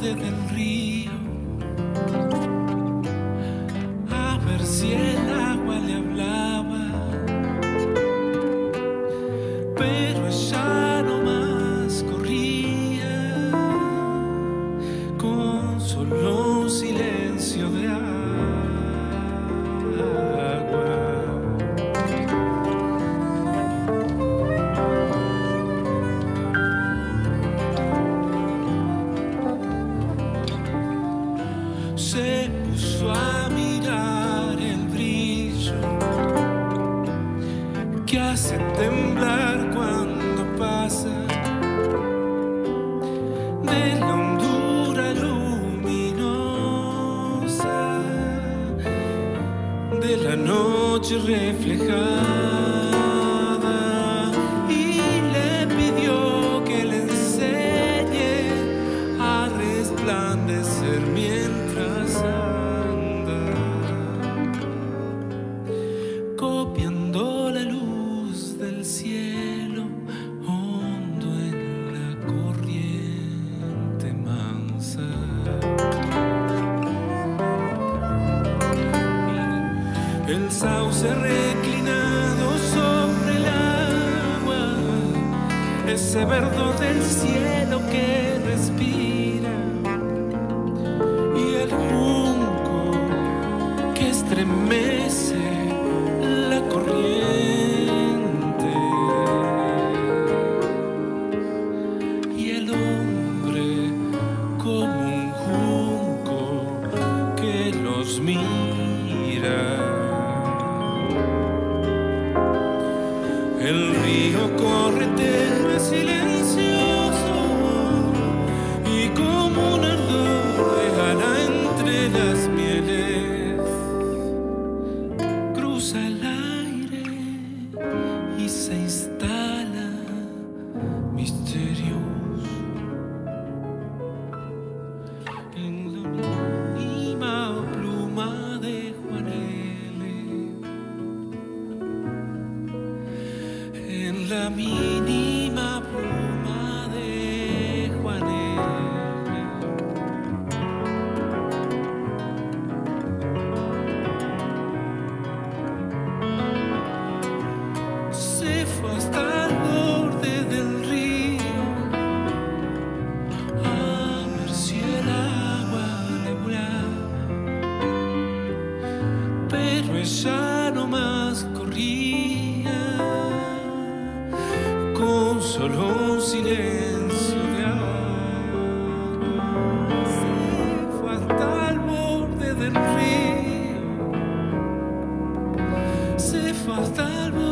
borde del río, a ver si el agua le hablaba, pero ella nomás corría con solo un silencio de agua. Se puso a mirar el brillo que hace temblar cuando pasa, de la hondura luminosa de la noche reflejada, y le pidió que le enseñe a resplandecer mientras anda, copiando la luz del cielo hondo en la corriente mansa. El sauce reclinado sobre el agua, ese verdor del cielo que respira, estremece la corriente, y el hombre como un junco que los mira. El río corre tierra silencioso y como un ardor de gala entre las mieles. Al aire y se instala misterios en la mínima pluma de Juan L, en la mínima pluma de Juan L. Hasta el borde del río, a ver si el agua le hablaba, pero ella nomás corría con solo un silencio de agua. Se fue hasta el borde del río, se fue hasta el borde.